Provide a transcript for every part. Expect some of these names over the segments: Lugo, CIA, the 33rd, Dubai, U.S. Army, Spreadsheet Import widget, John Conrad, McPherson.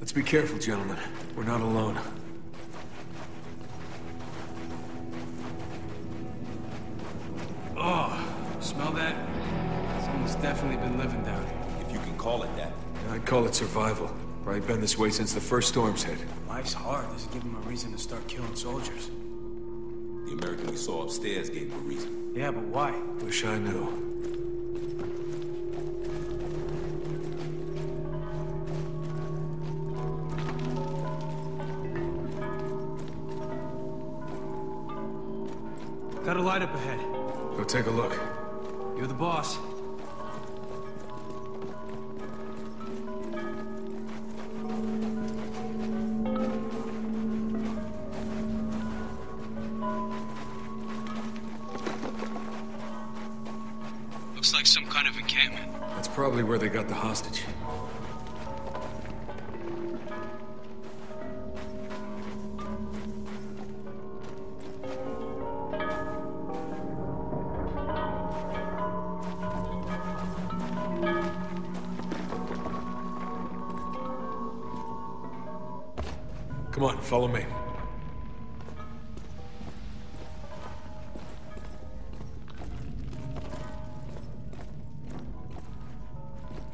Let's be careful, gentlemen. We're not alone. Oh, smell that? Someone's definitely been living down here. If you can call it that. Yeah, I'd call it survival. Probably been this way since the first storm's hit. Life's hard. Doesn't give them a reason to start killing soldiers. The American we saw upstairs gave them a reason. Yeah, but why? Wish I knew. Got a light up ahead. Go take a look. You're the boss. Looks like some kind of encampment. That's probably where they got the hostage. Come on, follow me.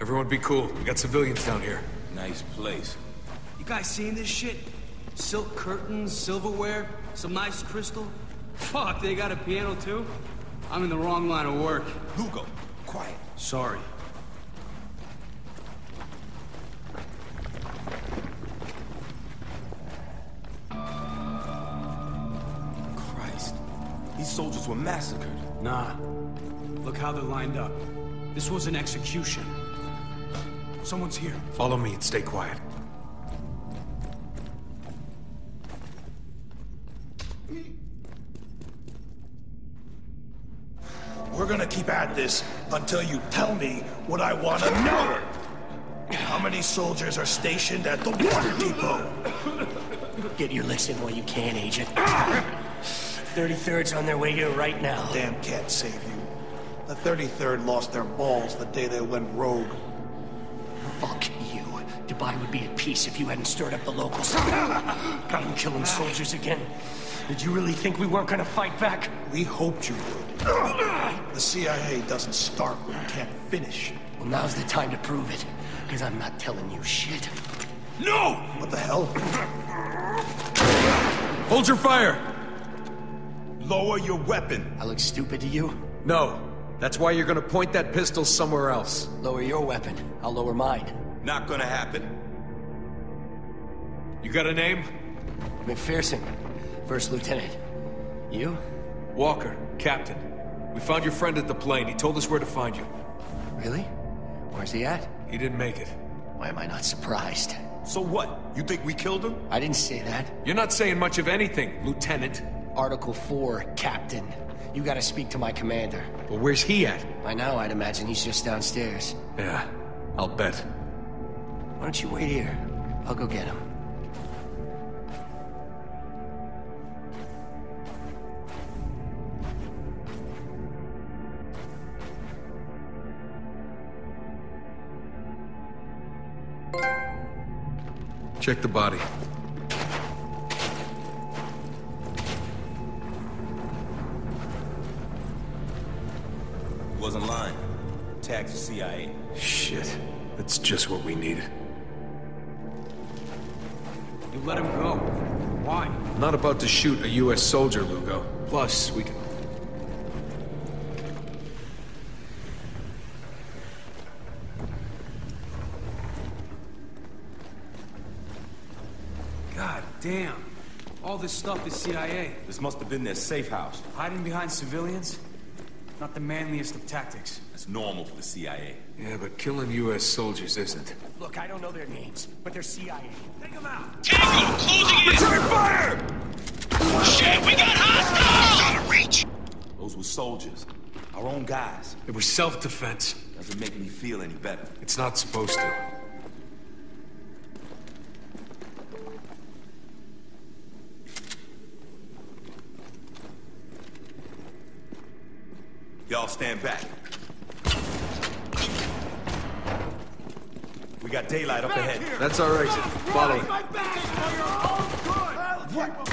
Everyone be cool. We got civilians down here. Nice place. You guys seen this shit? Silk curtains, silverware, some nice crystal. Fuck, they got a piano too? I'm in the wrong line of work. Hugo, quiet. Sorry. These soldiers were massacred. Nah. Look how they're lined up. This was an execution. Someone's here. Follow me and stay quiet. We're gonna keep at this until you tell me what I want to know. How many soldiers are stationed at the water depot? Get your licks in while you can, Agent. 33rd's on their way here right now. Damn can't save you. The 33rd lost their balls the day they went rogue. Fuck you. Dubai would be at peace if you hadn't stirred up the locals. Got them killing soldiers again. Did you really think we weren't gonna fight back? We hoped you would. The CIA doesn't start when it can't finish. Well, now's the time to prove it, because I'm not telling you shit. No! What the hell? Hold your fire! Lower your weapon. I look stupid to you? No. That's why you're gonna point that pistol somewhere else. Lower your weapon. I'll lower mine. Not gonna happen. You got a name? McPherson, First Lieutenant. You? Walker, Captain. We found your friend at the plane. He told us where to find you. Really? Where's he at? He didn't make it. Why am I not surprised? So what? You think we killed him? I didn't say that. You're not saying much of anything, Lieutenant. Article 4, Captain. You gotta speak to my commander. But where's he at? By now, I'd imagine he's just downstairs. Yeah, I'll bet. Why don't you wait here? I'll go get him. Check the body. Wasn't lying. Tags the CIA. Shit. That's just what we needed. You let him go. Why? I'm not about to shoot a U.S. soldier, Lugo. Plus, we can... God damn. All this stuff is CIA. This must have been their safe house. Hiding behind civilians? Not the manliest of tactics. That's normal for the CIA. Yeah, but killing U.S. soldiers isn't. Look, I don't know their names, but they're CIA. Take them out! Tango, closing in! Return fire! Shit, we got hostiles! Out of reach! Those were soldiers. Our own guys. It was self-defense. Doesn't make me feel any better. It's not supposed to. Y'all stand back. We got daylight up ahead. That's all right. Follow it. What? The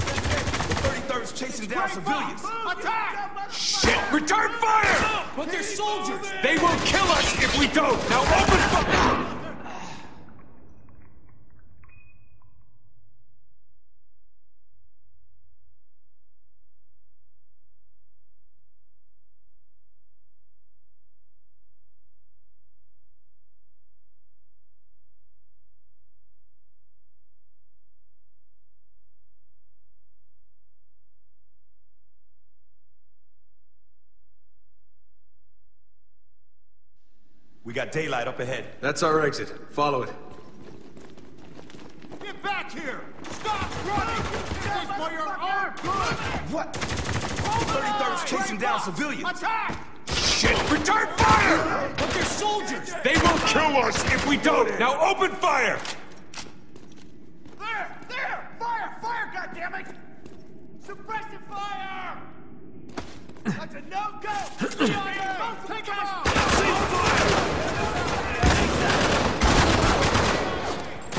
33rd's chasing down civilians. Attack! Shit! Return fire! But they're soldiers. They will kill us if we don't. Now open fire! We got daylight up ahead. That's our exit. Follow it. Get back here! Stop running! This is for your own good! What? The 33rd's chasing down civilians. Attack! Shit! Return fire! But they're soldiers! They will kill us if we don't! Now open fire! There! There! Fire! Fire, goddammit! Suppressive fire! That's a no-go! CIA! Both take us!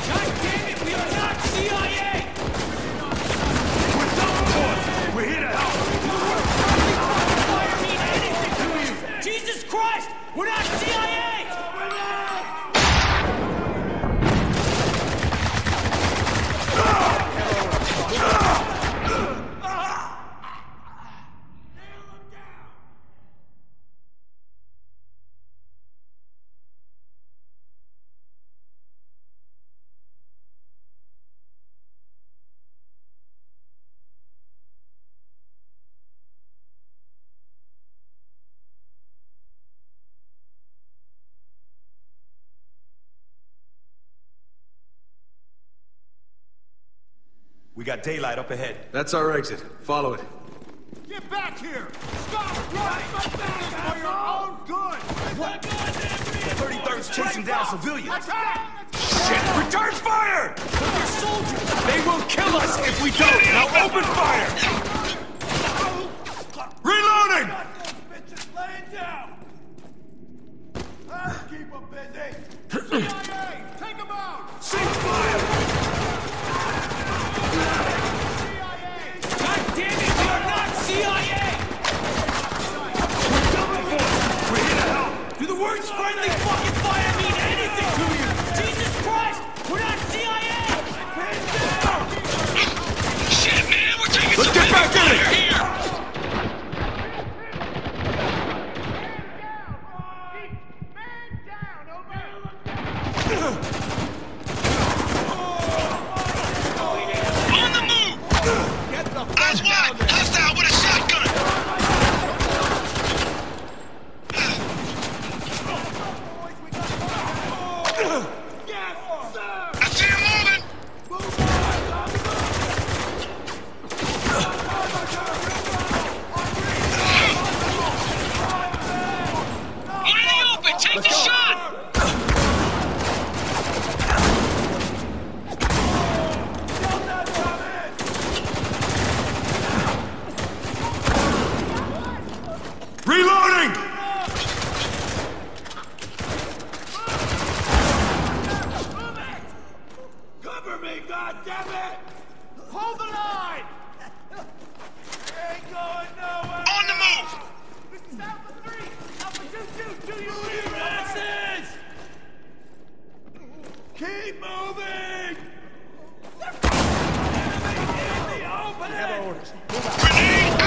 God damn it, we are not CIA! We're done for! We're here to help! Fire mean anything to you! Jesus Christ! We're not CIA! We got daylight up ahead. That's our exit. Follow it. Get back here! Stop running! This is for your own good! What? The 33rd's chasing down civilians. Attack! Shit! Return fire! They're soldiers! They will kill us if we don't! Now open fire! Reloading! Bitches laying down! Let's keep them busy! CIA! Take them out! Cease fire! God damn it, we are not CIA! We're done for us! We're here to help! Do the words friendly fucking fire mean anything to you? Jesus Christ! We're not CIA! Shit, man, we're taking some fire! Let's get back in it! Here! Man down! Man down! Over! Eyes wide! Hostile with a shotgun! Yes, sir! I see him moving! Wide open! Take the shot! Reloading! Move it! Cover me, goddammit! Hold the line! Ain't going nowhere! On the move! This is Alpha-3! Alpha-2-2, do you hear us? Keep moving! Enemy in the opening! Grenade out!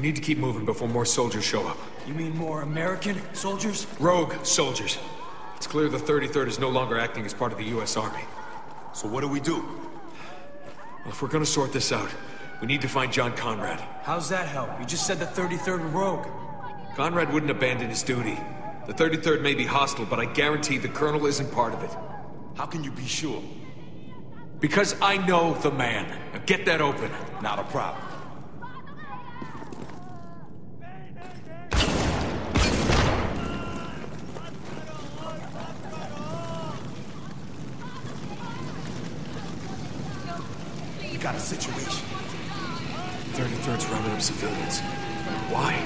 We need to keep moving before more soldiers show up. You mean more American soldiers? Rogue soldiers. It's clear the 33rd is no longer acting as part of the U.S. Army. So what do we do? Well, if we're gonna sort this out, we need to find John Conrad. How's that help? You just said the 33rd rogue. Conrad wouldn't abandon his duty. The 33rd may be hostile, but I guarantee the Colonel isn't part of it. How can you be sure? Because I know the man. Now get that open. Not a problem. You got a situation. 33rd's rounding up civilians. Why?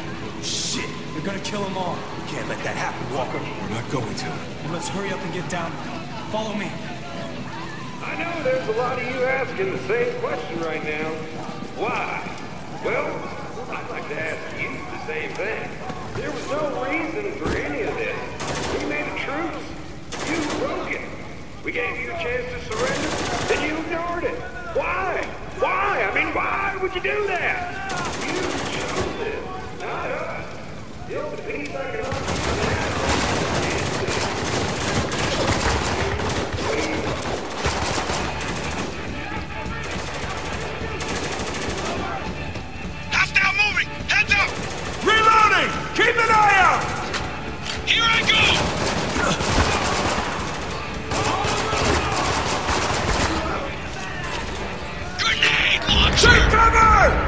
Shit! They're gonna kill them all. We can't let that happen, Walker. We're not going to. Well, let's hurry up and get down. Follow me. I know there's a lot of you asking the same question right now. Why? Well, I'd like to ask you the same thing. There was no reason for any of this. We made a truce. You broke it. We gave you a chance to surrender, and you ignored it. Why? Why? I mean, why would you do that? You chose it, not us. It was the peace I can keep an eye out! Here I go! Grenade launcher! Take cover!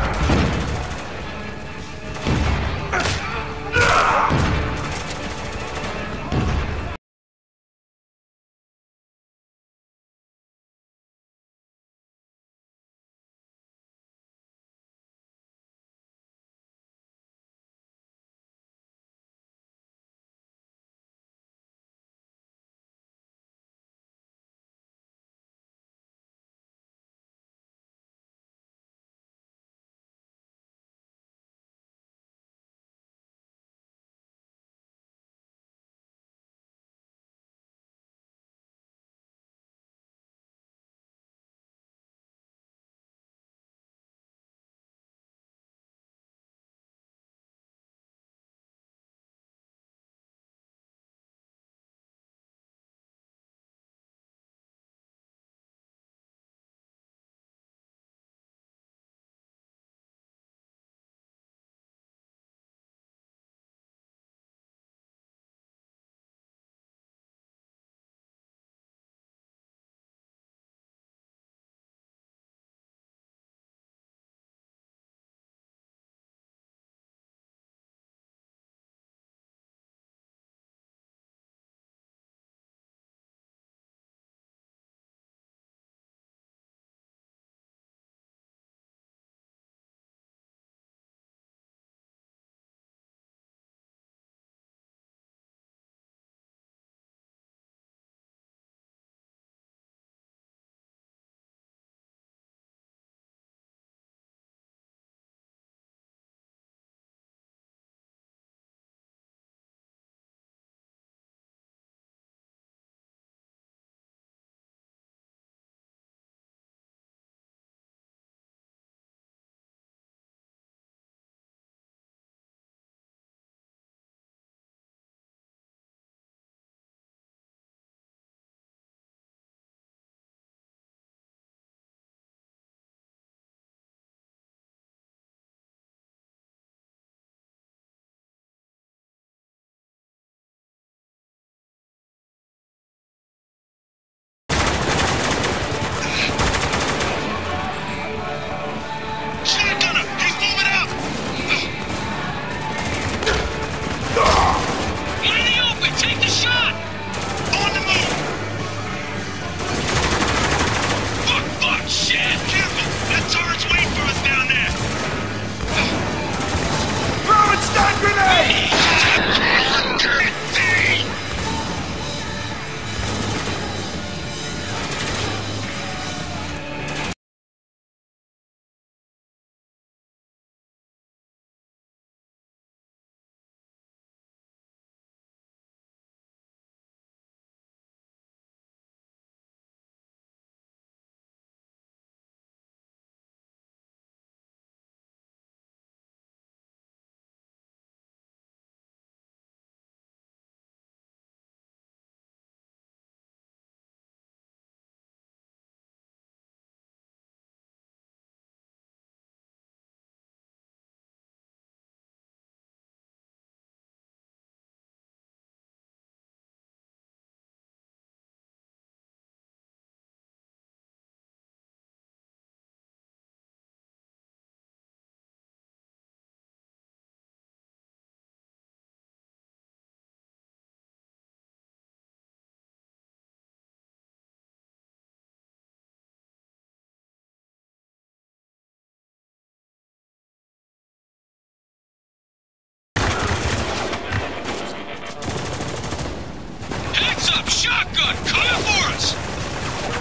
gun coming for us!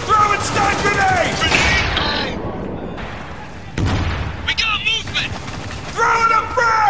Throw it, stun grenade! Grenade! We got movement! Throw it up, Brad!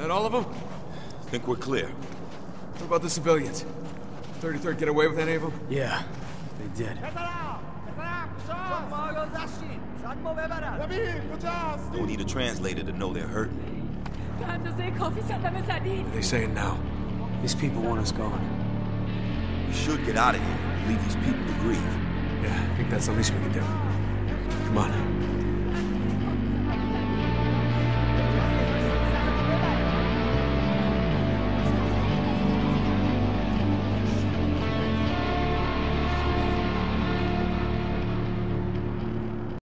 That all of them? I think we're clear. What about the civilians? 33rd get away with any of them? Yeah, they did. Don't need a translator to know they're hurting. What are they saying now? These people want us gone. We should get out of here. Leave these people to grieve. Yeah, I think that's the least we can do. Come on.